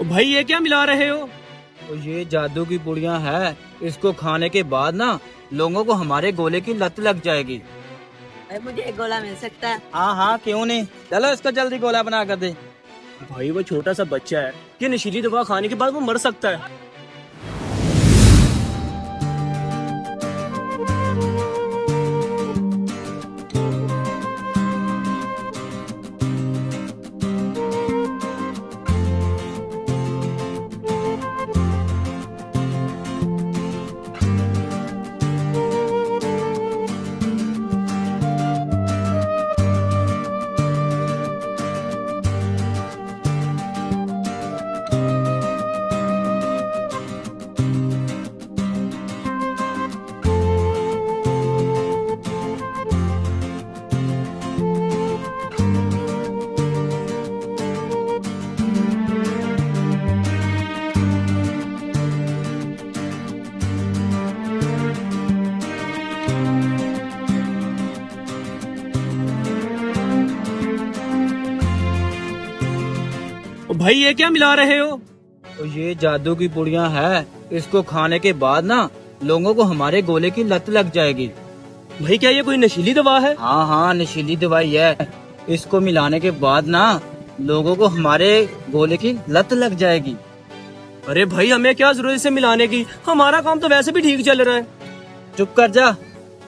भाई ये क्या मिला रहे हो? तो ये जादू की पुड़िया है, इसको खाने के बाद ना लोगों को हमारे गोले की लत लग जाएगी। मुझे एक गोला मिल सकता है? हाँ हाँ क्यों नहीं, चलो इसका जल्दी गोला बना कर दे। भाई वो छोटा सा बच्चा है, ये नशीली दवा खाने के बाद वो मर सकता है। भाई ये क्या मिला रहे हो? तो ये जादू की पुड़िया है, इसको खाने के बाद ना लोगों को हमारे गोले की लत लग जाएगी। भाई क्या ये कोई नशीली दवा है? हाँ हाँ नशीली दवाई है, इसको मिलाने के बाद ना लोगों को हमारे गोले की लत लग जाएगी। अरे भाई हमें क्या जरूरत इसे मिलाने की, हमारा काम तो वैसे भी ठीक चल रहा है। चुप कर जा,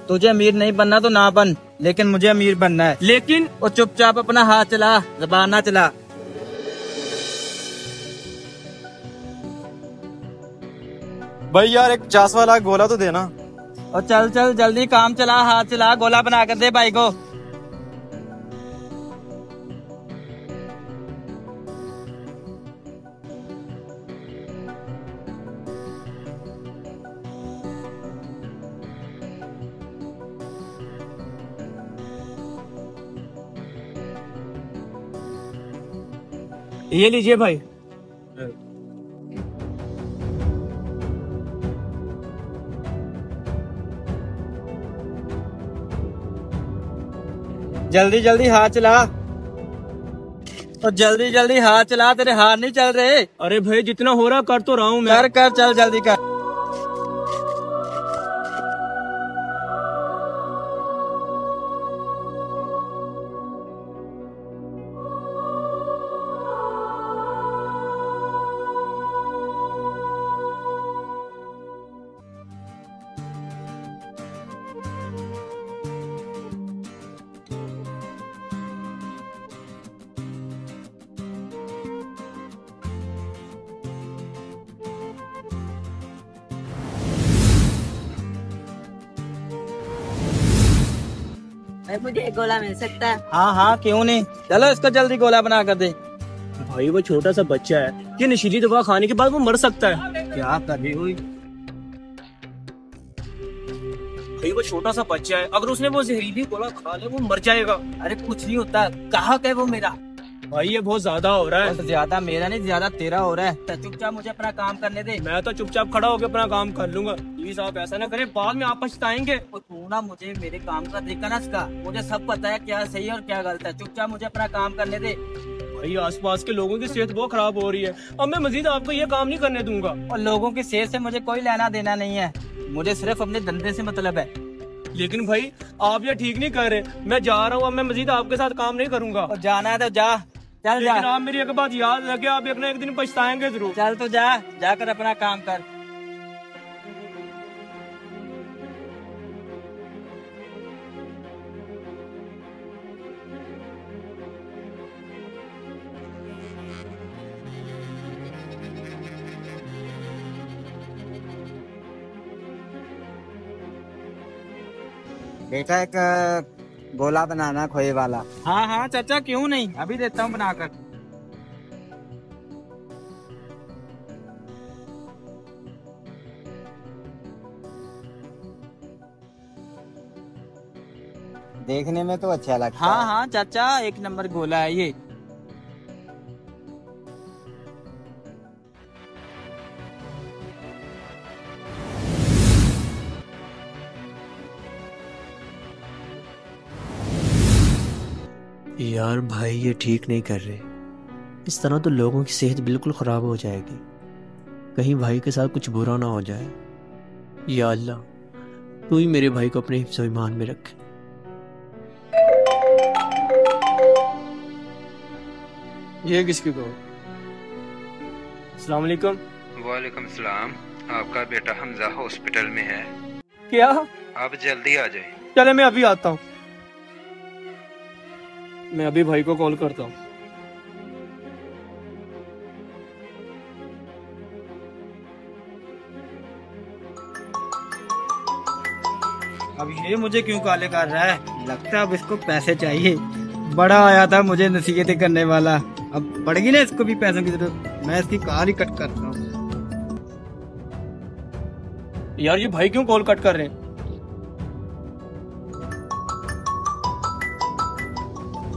तुझे अमीर नहीं बनना तो ना बन, लेकिन मुझे अमीर बनना है। लेकिन वो चुपचाप अपना हाथ चला, जबान ना चला। भाई यार एक 50 वाला गोला तो देना। और चल चल जल्दी काम चला, हाथ चला, गोला बना कर दे भाई को। ये लीजिए भाई। जल्दी जल्दी हाथ चला, और जल्दी जल्दी हाथ चला, तेरे हाथ नहीं चल रहे। अरे भाई जितना हो रहा कर तो रहा हूँ मैं। कर चल जल्दी कर। मुझे एक गोला मिल सकता है? हाँ हाँ क्यों नहीं, चलो इसका जल्दी गोला बना कर दे। भाई वो छोटा सा बच्चा है, ये नशीली दवा खाने के बाद वो मर सकता है। क्या कभी हुई? भाई वो छोटा सा बच्चा है, अगर उसने वो जहरीली गोला खा लिया वो मर जाएगा। अरे कुछ नहीं होता, कहाँ है वो मेरा? भाई ये बहुत ज्यादा हो रहा है। ज्यादा मेरा नहीं, ज्यादा तेरा हो रहा है। चुपचाप मुझे अपना काम करने दे। मैं तो चुपचाप खड़ा होकर अपना काम कर लूंगा। प्लीज आप ऐसा ना करें, बाद में आप पछताएंगे। तू ना मुझे मेरे काम का देखा ना, इसका मुझे सब पता है क्या सही है और क्या गलत है। चुपचाप मुझे अपना काम करने दे। भाई आसपास के लोगों की सेहत बहुत खराब हो रही है, अब मैं मजीद आपको ये काम नहीं करने दूंगा। और लोगों की सेहत से मुझे कोई लेना देना नहीं है, मुझे सिर्फ अपने धंधे से मतलब है। लेकिन भाई आप ये ठीक नहीं कर रहे, मैं जा रहा हूँ, अब मैं मजीद आपके साथ काम नहीं करूँगा। जाना है तो जा, चल जा। आप मेरी एक बात याद रखे, आप एक ना एक दिन पछताएंगे जरूर। चल तो जा, जाकर अपना काम कर। बेटा एक गोला बनाना खोए वाला। हाँ हाँ चाचा क्यों नहीं, अभी देता हूँ बनाकर। देखने में तो अच्छा लगता है। हाँ हाँ चाचा एक नंबर गोला है ये। यार भाई ये ठीक नहीं कर रहे, इस तरह तो लोगों की सेहत बिल्कुल ख़राब हो जाएगी, कहीं भाई के साथ कुछ बुरा ना हो जाए। या अल्लाह, तू ही मेरे भाई को अपने हिफ्ज़ो ईमान में रख। ये किसकी कहो? अस्सलाम वालेकुम। वालेकुम सलाम। आपका बेटा हमजा हॉस्पिटल में है। क्या आप जल्दी आ जाए? चले मैं अभी आता हूँ, मैं अभी भाई को कॉल करता हूँ। अब ये मुझे क्यों काले कर रहा है? लगता है अब इसको पैसे चाहिए। बड़ा आया था मुझे नसीहतें करने वाला, अब पड़ गई ना इसको भी पैसों की जरूरत। मैं इसकी कॉल ही कट करता हूँ। यार ये भाई क्यों कॉल कट कर रहे हैं?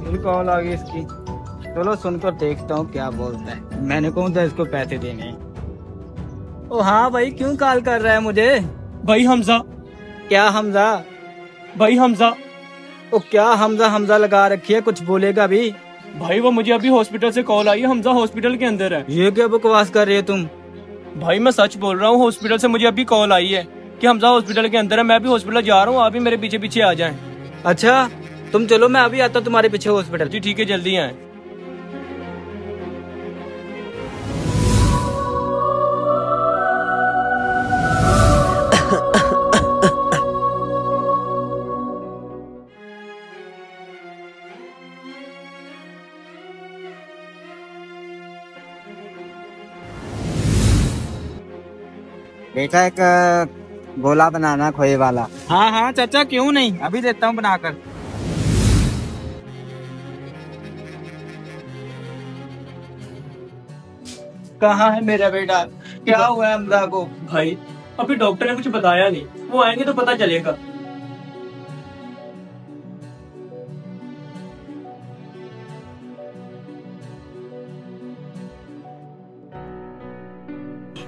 मेरी कॉल आ गई इसकी, चलो सुनकर देखता हूँ क्या बोलता है। मैंने कौन था इसको पैसे देने? ओ हाँ भाई, क्यों कॉल कर रहा है मुझे? भाई हमजा। क्या हमजा? भाई हमजा। ओ क्या हमजा हमजा लगा रखी है, कुछ बोलेगा भी? भाई वो मुझे अभी हॉस्पिटल से कॉल आई है, हमजा हॉस्पिटल के अंदर है। ये क्या बकवास कर रहे हो तुम? भाई मैं सच बोल रहा हूँ, हॉस्पिटल से मुझे अभी कॉल आई है कि हमजा हॉस्पिटल के अंदर है। मैं भी हॉस्पिटल जा रहा हूँ, आप भी मेरे पीछे पीछे आ जाएं। अच्छा तुम चलो, मैं अभी आता हूँ तुम्हारे पीछे हॉस्पिटल। जी ठीक है, जल्दी आए। बेटा एक गोला बनाना खोए वाला। हाँ हाँ चाचा, क्यों नहीं, अभी देता हूँ बनाकर। कहाँ है मेरा बेटा? क्या हुआ हमजा को? भाई अभी डॉक्टर ने कुछ बताया नहीं, वो आएंगे तो पता चलेगा।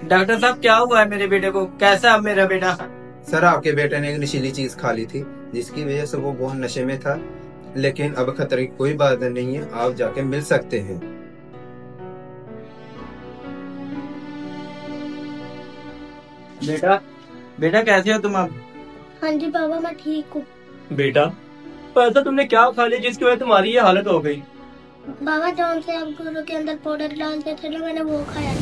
डॉक्टर साहब क्या हुआ है मेरे बेटे को? कैसा है मेरा बेटा? सर आपके बेटे ने एक नशीली चीज खा ली थी, जिसकी वजह से वो बहुत नशे में था, लेकिन अब खतरे की कोई बात नहीं है, आप जाके मिल सकते हैं। बेटा बेटा कैसे हो तुम अब? हाँ जी बाबा मैं ठीक हूँ। बेटा पैसा तुमने क्या खा लिया जिसकी वजह तुम्हारी ये हालत हो गई? बाबा जॉन से आप गुरु के अंदर पाउडर डालते थे ना, मैंने वो खाया।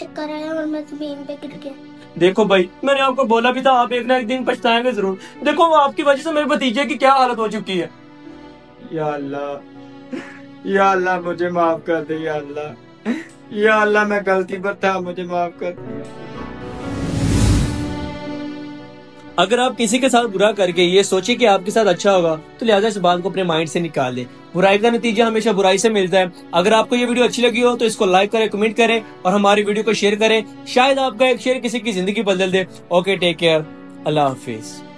चक्कर आया और मैं जमीन पे गिर गया। देखो भाई मैंने आपको बोला भी था, आप एक ना एक दिन पछताएंगे जरूर। देखो वो आपकी वजह से मेरे भतीजे की क्या हालत हो चुकी है। या अल्लाह मुझे माफ कर दे। या अल्लाह मैं गलती पर था, मुझे माफ कर दे। अगर आप किसी के साथ बुरा करके ये सोचे कि आपके साथ अच्छा होगा, तो लिहाजा इस बात को अपने माइंड से निकाल दें। बुराई का नतीजा हमेशा बुराई से मिलता है। अगर आपको ये वीडियो अच्छी लगी हो तो इसको लाइक करें, कमेंट करें और हमारी वीडियो को शेयर करें। शायद आपका एक शेयर किसी की जिंदगी बदल दे। ओके टेक केयर, अल्लाह हाफिज।